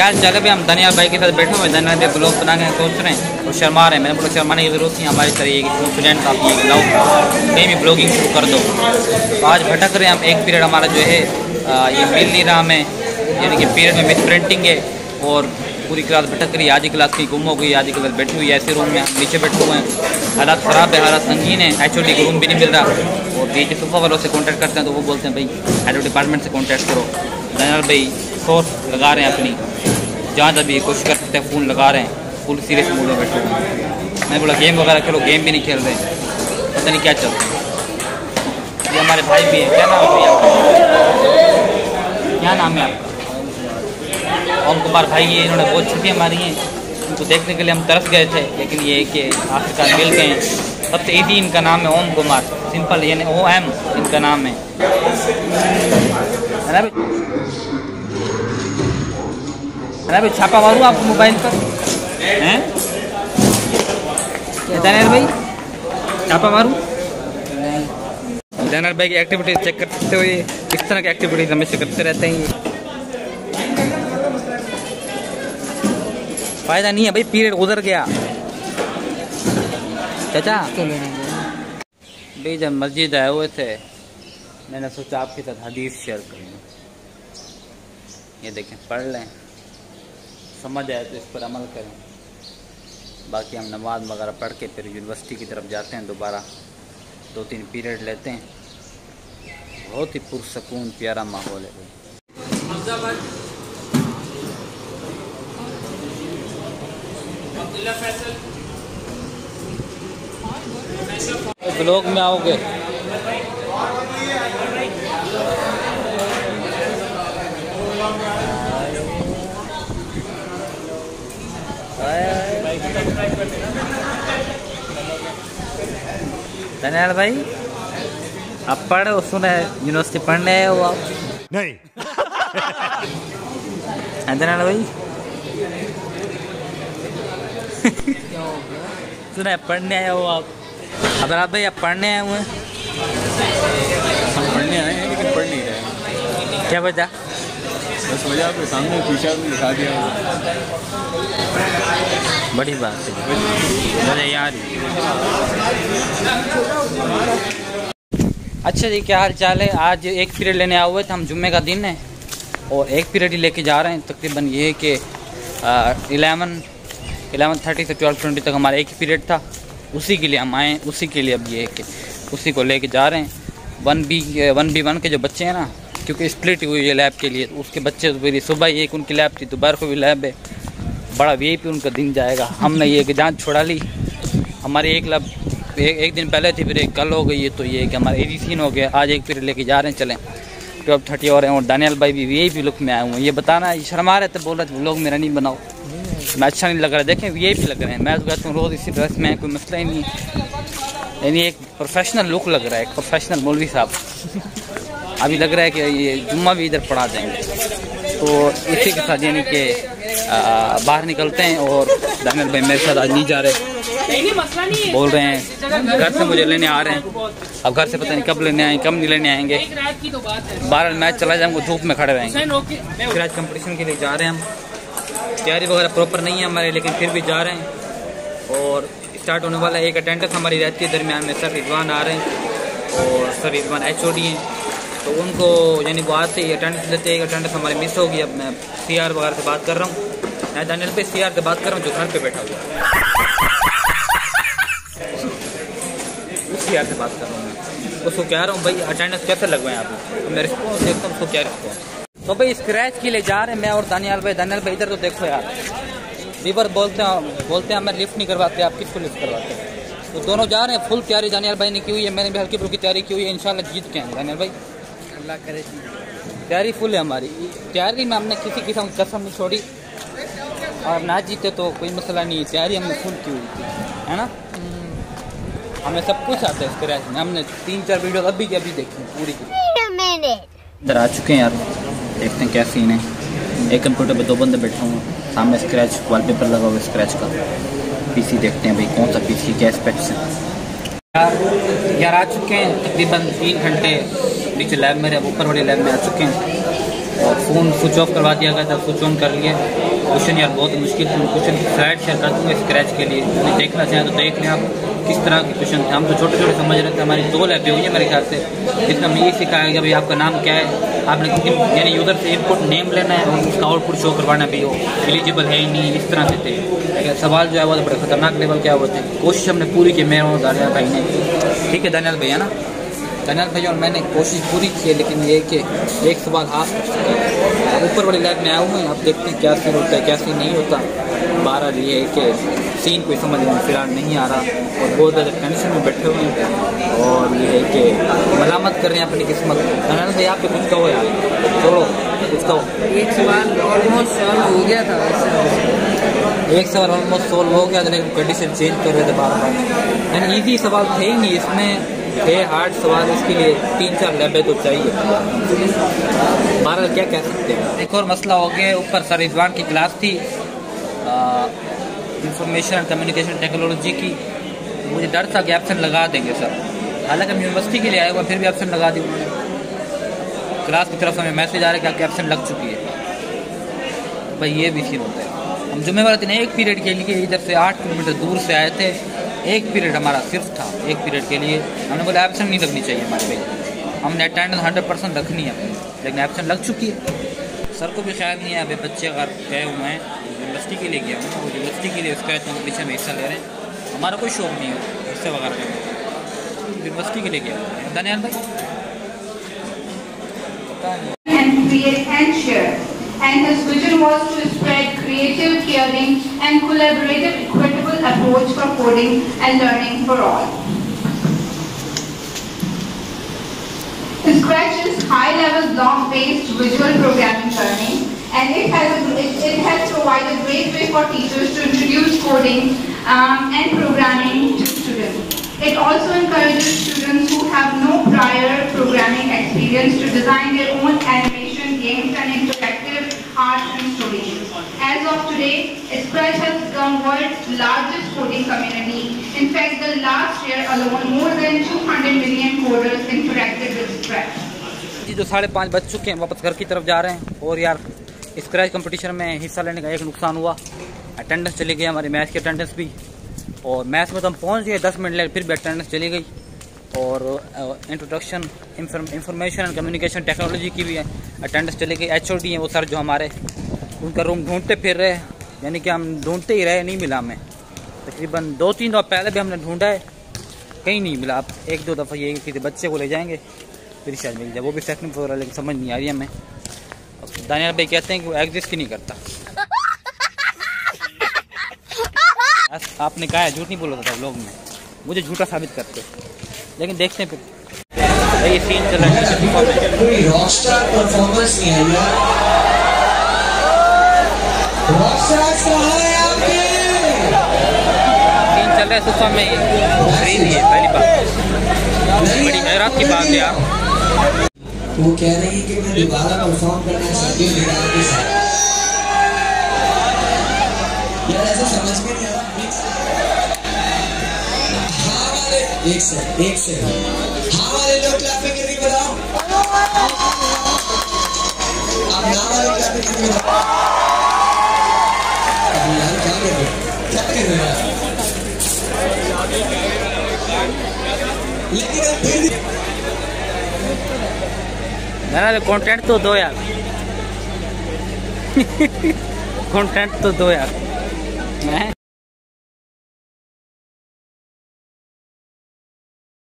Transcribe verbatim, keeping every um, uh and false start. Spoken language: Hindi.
यार चले भी हम दनियाल भाई के साथ बैठे हुए दनियाल भाई ब्लॉग बनाने सोच रहे हैं और शर्मा रहे हैं। मैंने बोला शर्माने की जरूरत नहीं, हमारी तरह की स्टूडेंट आप ये लाओ कहीं भी ब्लॉगिंग शुरू कर दो। तो आज भटक रहे हैं हम, एक पीरियड हमारा जो है ये मिल नहीं रहा हमें, यानी कि पीरियड में मिस प्रिंटिंग है और पूरी क्लास भटक रही है। आधी क्लास की गुम हो गई, आधी क्लास बैठी हुई है ऐसे रूम में, हम नीचे बैठे हुए हैं। हालात ख़राब है, हालात संगीन है, एच ओ डी को रूम भी नहीं मिल रहा और नीचे सोफा वालों से कॉन्टैक्ट करते हैं तो वो बोलते हैं भाई एच ओ डिपार्टमेंट से कॉन्टैक्ट करो। दनियाल भाई फोर्स लगा रहे हैं अपनी जान, अभी कोशिश करते हैं, फ़ोन लगा रहे हैं, फुल सीरियस मूड में बैठे हुए हैं। मैं बोला गेम वगैरह खेलो, गेम भी नहीं खेल रहे हैं, पता नहीं क्या चल रहा। ये हमारे भाई भी हैं, क्या नाम है आपका, क्या नाम है आपका? ओम कुमार भाई। ये इन्होंने बहुत छुट्टियाँ मारी हैं, उनको देखने के लिए हम तरफ गए थे लेकिन ये कि आखिरकार मिल गए। सबसे ईदी इनका नाम है ओम कुमार, सिंपल यानी ओ एम इनका नाम है। अरे भाई छापा मारूँ आपको मोबाइल पर हैं, दनियाल भाई छापा मारूँ? दनियाल भाई की एक्टिविटीज़ चेक करते हुए किस तरह की एक्टिविटीज़ हमेशा करते रहते हैं, फ़ायदा नहीं है भाई, पीरियड गुजर गया। चाचा भाई जब मस्जिद आए हुए थे मैंने सोचा आपके साथ हदीस शेयर करूँ, ये देखें पढ़ लें, समझ आए तो इस पर अमल करें, बाकी हम नमाज वगैरह पढ़ के फिर यूनिवर्सिटी की तरफ जाते हैं, दोबारा दो तीन पीरियड लेते हैं। बहुत ही पुरसकून प्यारा माहौल है भाई। ब्लॉग में आओगे दनियाल भाई? आप पढ़े हो, सुने यूनिवर्सिटी पढ़ने आए हो आप? नहीं दनियाल भाई सुना है पढ़ने आए हो आप? अब आप भाई आप पढ़ने आए हुए हैं? हम पढ़ने आए हैं लेकिन पढ़ नहीं रहे। क्या वजह? बस वजह आपके सामने पीछा भी दिखा दिया। बड़ी बात है अरे यार। अच्छा जी क्या हाल चाल है? आज एक पीरियड लेने आए हुए थे हम, जुम्मे का दिन है और एक पीरियड ही लेके जा रहे हैं। तकरीबन ये है कि इलेवन एलेवन थर्टी से ट्वेल्व ट्वेंटी तक हमारा एक ही पीरियड था, उसी के लिए हम आए, उसी के लिए अब ये कि उसी को लेके जा रहे हैं। One B one B one के जो बच्चे हैं ना, क्योंकि स्प्लिट हुई है लैब के लिए, उसके बच्चे तो सुबह एक उनकी लैब थी, दोपहर को भी लैब है, बड़ा वी आई पी उनका दिन जाएगा। हमने ये कि जान छोड़ा ली, हमारी एक लैब एक, एक दिन पहले थी, फिर एक कल हो गई है, तो ये कि हमारा ए जी सीन हो गया। आज एक पीरियड लेके जा रहे हैं, चलें ट्वेल्व थर्टी और हैं और दानियाल भाई भी वी आई पी लुक में आए हुए हैं। ये बताना शर्मा रहे थे, बोल रहे थे लोग मेरा नहीं बनाओ, मैं अच्छा नहीं लग रहा है। देखें वी आई पी लग रहे हैं, मैं तो कहता हूँ रोज़ इसी ड्रेस में कोई मसला ही नहीं है, यानी एक प्रोफेशनल लुक लग रहा है, एक प्रोफेशनल मौलवी साहब। अभी लग रहा है कि ये जुम्मा भी इधर पढ़ा देंगे, तो इसी के साथ यानी कि बाहर निकलते हैं। और दनियाल भाई मेरे साथ आज नहीं जा रहे, बोल रहे हैं घर से मुझे लेने आ रहे हैं। अब घर से पता नहीं कब लेने आएँ कब नहीं लेने आएंगे, बाहर मैच चला जाएंगे, धूप में खड़े रहेंगे। फिर आज कंपटीशन के लिए जा रहे हैं हम, तैयारी वगैरह प्रॉपर नहीं है हमारे, लेकिन फिर भी जा रहे हैं। और स्टार्ट होने वाला एक अटेंडेंस हमारी रहती है दरमियान में, सर रिजवान आ रहे हैं और sir Rizwan H O D हैं, तो उनको यानी वो आते ही अटेंडेंस लेते हैं। एक अटेंडेंस हमारी मिस होगी। अब मैं सी आर वगैरह से बात कर रहा हूँ, मैं दनियाल पे सी आर से बात कर रहा हूँ जो घर पर बैठा हुआ, सी आर से बात कर रहा हूँ मैं, उसको कह रहा हूँ भाई अटेंडेंस कैसे लगवाएं आप, तो मैं रिस्पॉन्स देखता हूँ उसको क्या रिस्पॉन्स। तो भाई स्क्रैच के लिए जा रहे हैं मैं और दनियाल भाई। दनियाल भाई इधर तो देखो यार, वीवर बोलते हैं बोलते हैं मैं लिफ्ट नहीं करवाते, आप किसको लिफ्ट करवाते हैं? तो दोनों जा रहे हैं, फुल तैयारी दनियाल भाई ने की हुई है, मैंने भी हल्की फुल्की तैयारी की हुई है, इंशाल्लाह जीत के आएंगे। दनियाल भाई अल्लाह करे, तैयारी फुल है हमारी, तैयारी में हमने किसी किस्म की कसम नहीं छोड़ी, और ना जीते तो कोई मसला नहीं, तैयारी हमने फुल की हुई थी, है ना। हमें सब कुछ आता है स्क्रैच में, हमने तीन चार वीडियो अभी की अभी देखी पूरी की। इधर आ चुके हैं यार, देखते हैं क्या सीन है। एक कंप्यूटर पे दो बंदे बैठे हुए, सामने स्क्रैच वॉलपेपर लगा हुआ है स्क्रैच का, पीसी देखते हैं भाई कौन सा पीसी क्या स्पेक्स है। यार आ चुके हैं तकरीबन तीन घंटे नीचे लैब में, ऊपर वाले लैब में आ चुके हैं। और फ़ोन स्विच ऑफ करवा दिया गया था, स्विच ऑन कर लिए। क्वेश्चन यार बहुत मुश्किल क्वेश्चन की स्लाइड शेयर कर दूँगा स्क्रैच के लिए, उन्हें देखना चाहें तो देख लें आप किस तरह के क्वेश्चन थे। हम तो छोटे छोटे समझ रहे थे, हमारी दो लैबें हुई है मेरे ख्याल से। इसमें हमें ये सिखाया गया भाई आपका नाम क्या है, आपने यानी यूज़र से इनपुट नेम लेना है और उसका आउटपुट शो करवाना भी हो एलिजिबल है ही नहीं, इस तरह से थे सवाल जो है वो बड़े खतरनाक लेवल क्या होते हैं। कोशिश हमने पूरी की, मेरे और दानियाल भाई ने, ठीक है दानियाल भाई है ना, दानियाल भाई और मैंने कोशिश पूरी की है, लेकिन ये कि एक सवाल हाथ ऊपर वाली लैब में आया हूँ। आप देखते हैं क्या सीन होता है क्या सीन नहीं होता। बहरहाल ये है कि सीन कोई समझ में फिलहाल नहीं आ रहा और बहुत ज़्यादा टेंशन में बैठे हुए हैं और ये है कि मलामत कर रहे हैं अपनी किस्मत। दानियाल भाई आप पे कुछ कहो यार, छोड़ो कुछ कहो। एक सवाल ऑलमोस्ट सॉल्व हो गया था, एक सवाल ऑलमोस्ट सॉल्व हो गया था लेकिन कंडीशन चेंज कर रहे थे बार बार। यानी ईजी सवाल थे ही नहीं इसमें, ये हार्ड सवाल इसके लिए तीन चार लैबें तो चाहिए। बहरहाल क्या कह सकते हैं। एक और मसला हो गया ऊपर सर रिजवान की क्लास थी इंफॉर्मेशन एंड कम्युनिकेशन टेक्नोलॉजी की, मुझे डर था कि ऑप्शन लगा देंगे सर, हालांकि हम यूनिवर्सिटी के लिए आए हुआ फिर भी ऑप्शन लगा दी उन्होंने। क्लास की तरफ से हमें मैसेज आ रहा है कि आपकी ऑप्शन लग चुकी है। भाई ये भी सीन होता है। हम जुम्मेवार दिन एक पीरियड के लिए इधर से आठ किलोमीटर दूर से आए थे, एक पीरियड हमारा सिर्फ था, एक पीरियड के लिए हमने बोला एब्सेंट नहीं लगनी चाहिए हमारे पे, हमने अटेंडेंस हंड्रेड परसेंट रखनी है, लेकिन एब्सेंट लग चुकी है। सर को भी शायद नहीं है अभी बच्चे अगर गए हुए हैं यूनिवर्सिटी के लिए, गया हूँ यूनिवर्सिटी के लिए उसका कॉम्पिटिशन में हिस्सा ले रहे हैं, हमारा कोई शौक नहीं है हिस्से वगैरह का, यूनिवर्सिटी के लिए गया हुआ है। दानियाल भाई and his vision was to spread creative, caring and collaborative, equitable approach for coding and learning for all. Scratch is high-level block-based visual programming learning and it has a, it, it has provided a great way for teachers to introduce coding um, and programming to students. It also encourages students who have no prior programming experience to design their own animation, games and interactive art and stories. As of today, Scratch has become world's largest coding community. In fact, the last year alone, more than two hundred million coders interacted with Scratch. जी जो साढ़े पाँच बज चुके हैं वापस घर की तरफ जा रहे हैं। और यार स्क्रैच कंपटीशन में हिस्सा लेने का एक नुकसान हुआ, अटेंडेंस चली गई हमारी, मैच की अटेंडेंस भी। और मैच में तो हम पहुँच गए दस मिनट लेकर, फिर भी अटेंडेंस चली गई। और introduction information and communication technology की भी है अटेंडेंस चले गई। एच ओ डी हैं वो सर जो हमारे, उनका रूम ढूंढते फिर रहे, यानी कि हम ढूंढते ही रहे, नहीं मिला हमें। तकरीबन दो तीन दफ़ा पहले भी हमने ढूंढा है, कहीं नहीं मिला। अब एक दो दफ़ा ये किसी बच्चे को ले जाएंगे फिर शायद मिल जाए, वो भी सेकंड फ्लोर है, लेकिन समझ नहीं आ रही हमें। दानियाल भाई कहते हैं कि वो एग्जिस्ट ही नहीं करता। आपने कहा है झूठ नहीं बोला था लोग में, मुझे झूठा साबित करते, लेकिन देखते हैं फिर। ये सीन चल रहा है, पूरी रॉकस्टार परफॉर्मेंस ही है यार, रॉकस्टार कहां है आपके। सीन चल रहा है सुपर में, फ्रीज है पहली बात, बड़ी हैरत की बात है यार। वो कह रही है कि मैं दोबारा परफॉर्म करना चाहती हूं मेरा के साथ, यार ऐसा समझ में नहीं आ रहा। एक से एक से हमारे लोग क्लास में कितनी बताओ, आप हमारे क्लास में कितनी बताओ। यार क्या कर रहे हो क्या कर रहे हो, लेकिन अब फिर मेरा कंटेंट तो दो यार। कंटेंट तो दो यार।